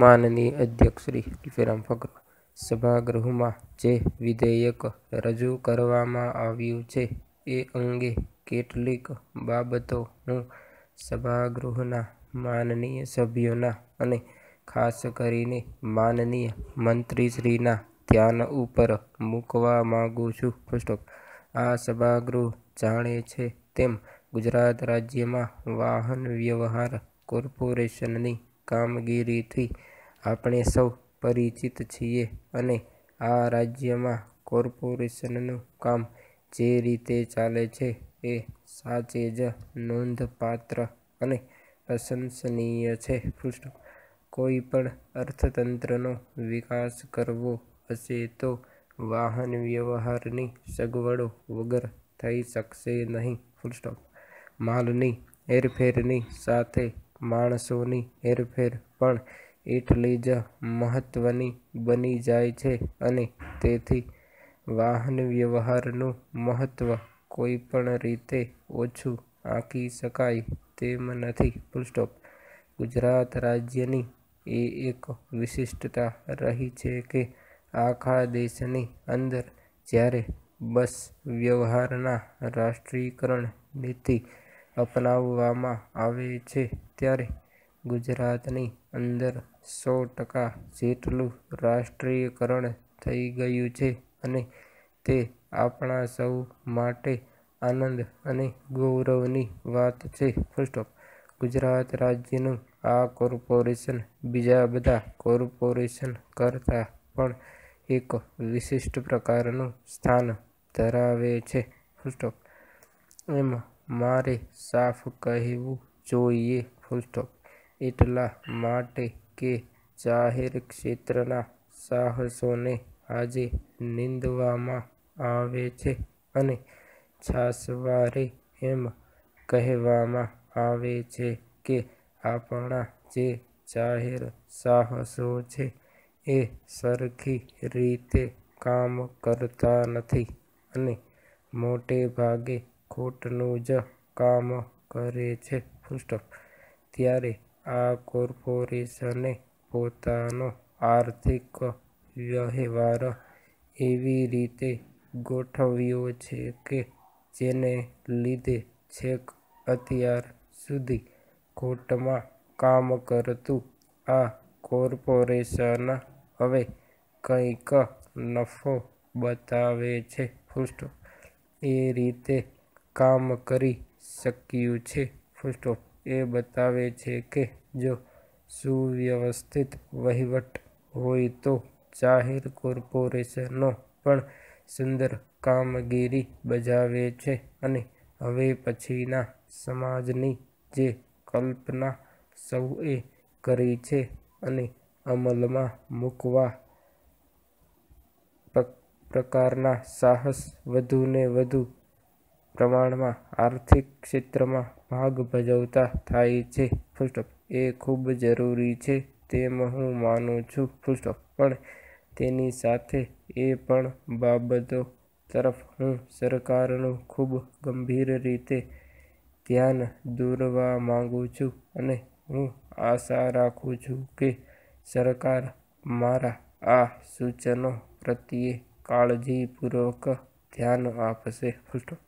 माननीय अध्यक्ष श्री ટીફેરામ ફકરુ સભાગૃહમાં જે વિધેયક રજૂ કરવામાં આવ્યું છે એ અંગે કેટલીક બાબતો હું સભાગૃહના માનનીય સભ્યોના અને ખાસ કરીને માનનીય મંત્રીશ્રીના ધ્યાન ઉપર મૂકવા માગું છું। પુસ્તક આ સભાગૃહ જાણે છે તેમ ગુજરાત રાજ્યમાં વાહન વ્યવહાર કોર્પોરેશનની કામગીરીથી આપણે સૌ परिचित छीए अने आ राज्य में कॉर्पोरेशननु काम जे रीते चाले छे ए साचे ज नोंधपात्र अने प्रशंसनीय छे। कोईपण अर्थतंत्रनो विकास करवो हशे तो वाहन व्यवहारनी सगवड़ो वगर थई शकशे नहीं। मालनी हेरफेरनी साथे माणसोनी हेरफेर पण एटली ज महत्वनी बनी जाय छे अने तेथी वाहन व्यवहारनु महत्व कोईपण रीते ओछू आंकी शकाय तेम नथी। गुजरात राज्यनी ए एक विशिष्टता रही छे के आखा देशनी अंदर ज्यारे बस व्यवहारना राष्ट्रीयकरण नीति अपनाववामां आवे छे त्यारे गुजरातनी अंदर 100% जेटलू राष्ट्रीयकरण थई गयु छे अने ते आपणा सौ माटे आनंद अने गौरवनी वात छे। गुजरात राज्यनु आ कॉर्पोरेशन बीजा बधा कॉर्पोरेशन करता पण एक विशिष्ट प्रकारनु स्थान धरावे छे। एम मारे साफ कहेवुं जोईए एटला माटे के जाहिर क्षेत्रना साहसोने आजे निंदवामां आवे छे अने छासवारे एम कहेवामां आवे छे के आपणा जे जाहिर साहसो छे ए सरखी रीते काम करता नथी अने मोटे भागे खोटनुं ज काम करे छे। त्यारे आ कॉर्पोरेशने पोतानो आर्थिक व्यवहार एवी रीते गोठव्यो छे के जेने लीधे छेक अत्यार सुधी खोटमां काम करतुं आ कॉर्पोरेशन हवे कंईक नफो बतावे छे। ए रीते काम करी शक्युं छे ए बतावे छे के जो सुव्यवस्थित वहीवट होय तो जाहिर कॉर्पोरेशनो पण सुंदर कामगीरी बजावे छे अने हवे पछीना समाजनी जे कल्पना सौए करी छे अने अमलमां मूकवा प्रकारना साहस वधु ने वधु प्रमाण में आर्थिक क्षेत्र में भाग भजवता थाय छे। ए खूब जरूरी छे तेम हूँ मानु छू। पण तेनी साथे ए पण बाबतो तरफ हूँ सरकारनु खूब गंभीर रीते ध्यान दौरवा मांगू छू अने हूँ आशा राखू छू के सरकार मारा आ सूचनों प्रत्ये काळजीपूर्वक ध्यान आपसे।